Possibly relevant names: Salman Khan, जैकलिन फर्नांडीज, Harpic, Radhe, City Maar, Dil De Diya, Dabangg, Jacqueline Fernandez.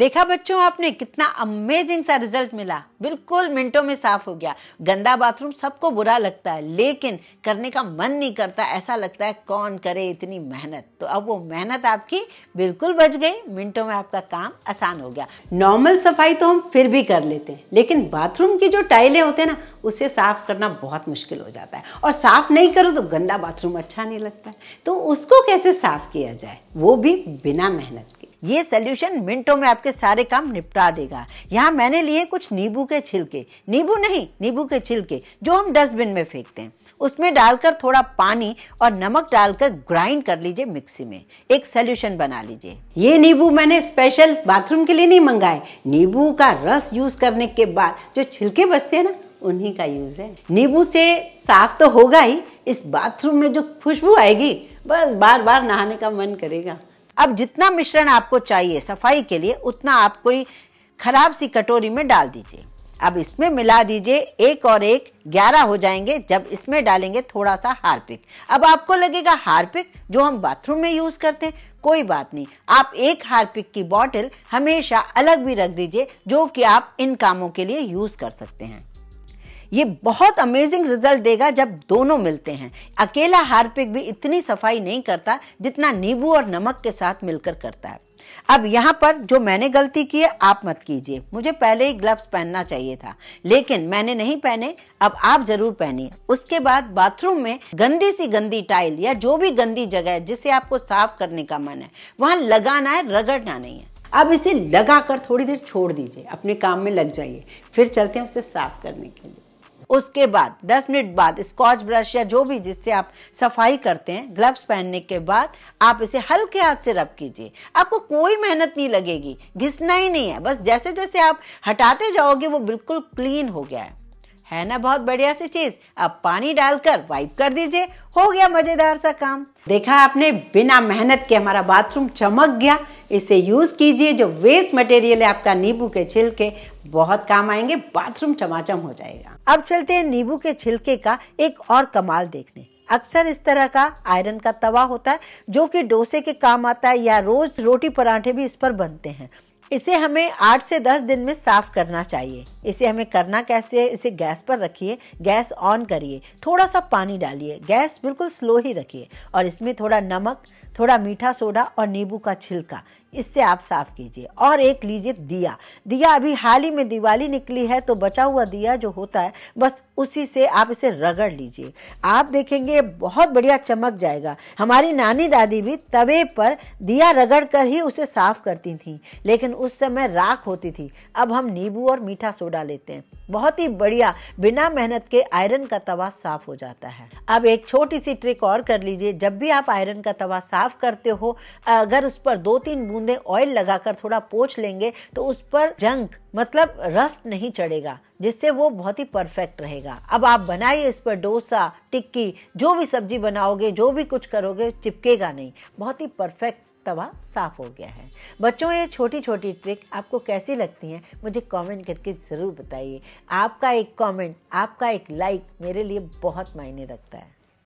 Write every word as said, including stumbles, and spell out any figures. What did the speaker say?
देखा बच्चों आपने कितना अमेजिंग सा रिजल्ट मिला, बिल्कुल मिनटों में साफ हो गया। गंदा बाथरूम सबको बुरा लगता है लेकिन करने का मन नहीं करता, ऐसा लगता है कौन करे इतनी मेहनत। तो अब वो मेहनत आपकी बिल्कुल बच गई, मिनटों में आपका काम आसान हो गया। नॉर्मल सफाई तो हम फिर भी कर लेते हैं लेकिन बाथरूम की जो टाइलें होते हैं ना उसे साफ करना बहुत मुश्किल हो जाता है, और साफ नहीं करो तो गंदा बाथरूम अच्छा नहीं लगता है। तो उसको कैसे साफ किया जाए वो भी बिना मेहनत के। ये सॉल्यूशन मिनटों में आपके सारे काम निपटा देगा। यहाँ मैंने लिए कुछ नींबू के छिलके, नींबू नहीं नींबू के छिलके जो हम डस्टबिन में फेंकते हैं, उसमें डालकर थोड़ा पानी और नमक डालकर ग्राइंड कर लीजिए मिक्सी में, एक सॉल्यूशन बना लीजिए। ये नींबू मैंने स्पेशल बाथरूम के लिए नहीं मंगाए, नींबू का रस यूज करने के बाद जो छिलके बचते हैं ना उन्हीं का यूज है। नींबू से साफ तो होगा ही, इस बाथरूम में जो खुशबू आएगी बस बार बार नहाने का मन करेगा। अब जितना मिश्रण आपको चाहिए सफाई के लिए उतना आप कोई खराब सी कटोरी में डाल दीजिए। अब इसमें मिला दीजिए, एक और एक ग्यारह हो जाएंगे जब इसमें डालेंगे थोड़ा सा हार्पिक। अब आपको लगेगा हार्पिक जो हम बाथरूम में यूज करते हैं, कोई बात नहीं, आप एक हार्पिक की बॉटल हमेशा अलग भी रख दीजिए जो कि आप इन कामों के लिए यूज कर सकते हैं। ये बहुत अमेजिंग रिजल्ट देगा जब दोनों मिलते हैं। अकेला हार्पिक भी इतनी सफाई नहीं करता जितना नींबू और नमक के साथ मिलकर करता है। अब यहाँ पर जो मैंने गलती की है आप मत कीजिए, मुझे पहले ही ग्लव्स पहनना चाहिए था लेकिन मैंने नहीं पहने, अब आप जरूर पहनिए। उसके बाद बाथरूम में गंदी सी गंदी टाइल या जो भी गंदी जगह है जिसे आपको साफ करने का मन है वहां लगाना है, रगड़ना नहीं है। अब इसे लगाकर थोड़ी देर छोड़ दीजिए, अपने काम में लग जाइए, फिर चलते हैं उसे साफ करने के लिए। उसके बाद दस मिनट बाद स्कॉच ब्रश या जो भी जिससे आप सफाई करते हैं, ग्लव्स पहनने के बाद आप इसे हल्के हाथ से रब कीजिए। आपको कोई मेहनत नहीं लगेगी, घिसना ही नहीं है, बस जैसे जैसे आप हटाते जाओगे वो बिल्कुल क्लीन हो गया है है ना, बहुत बढ़िया सी चीज। आप पानी डालकर वाइप कर दीजिए, हो गया मजेदार सा काम। देखा आपने, बिना मेहनत के हमारा बाथरूम चमक गया। इसे यूज कीजिए, जो वेस्ट मटेरियल है आपका नींबू के छिलके बहुत काम आएंगे, बाथरूम चमाचम हो जाएगा। अब चलते हैं नींबू के छिलके का एक और कमाल देखने। अक्सर इस तरह का आयरन का तवा होता है जो कि डोसे के काम आता है या रोज रोटी पराठे भी इस पर बनते हैं। इसे हमें आठ से दस दिन में साफ करना चाहिए। इसे हमें करना कैसे है, इसे गैस पर रखिए, गैस ऑन करिए, थोड़ा सा पानी डालिए, गैस बिल्कुल स्लो ही रखिए, और इसमें थोड़ा नमक, थोड़ा मीठा सोडा और नींबू का छिलका, इससे आप साफ कीजिए। और एक लीजिए दिया, दिया अभी हाल ही में दिवाली निकली है तो बचा हुआ दिया जो होता है बस उसी से आप इसे रगड़ लीजिए। आप देखेंगे बहुत बढ़िया चमक जाएगा। हमारी नानी दादी भी तवे पर दिया रगड़ कर ही उसे साफ करती थी लेकिन उस समय राख होती थी, अब हम नींबू और मीठा सोडा लेते हैं। बहुत ही बढ़िया, बिना मेहनत के आयरन का तवा साफ हो जाता है। अब एक छोटी सी ट्रिक और कर लीजिए। जब भी आप आयरन का तवा साफ करते हो, अगर उस पर दो तीन बूंदे ऑयल लगाकर थोड़ा पोंछ लेंगे तो उस पर जंक मतलब रस्ट नहीं चढ़ेगा, जिससे वो बहुत ही परफेक्ट रहेगा। अब आप बनाइए इस पर डोसा, टिक्की, जो भी सब्जी बनाओगे, जो भी कुछ करोगे, चिपकेगा नहीं, बहुत ही परफेक्ट तवा साफ हो गया है। बच्चों, ये छोटी छोटी ट्रिक आपको कैसी लगती हैं मुझे कमेंट करके ज़रूर बताइए। आपका एक कमेंट, आपका एक लाइक मेरे लिए बहुत मायने रखता है।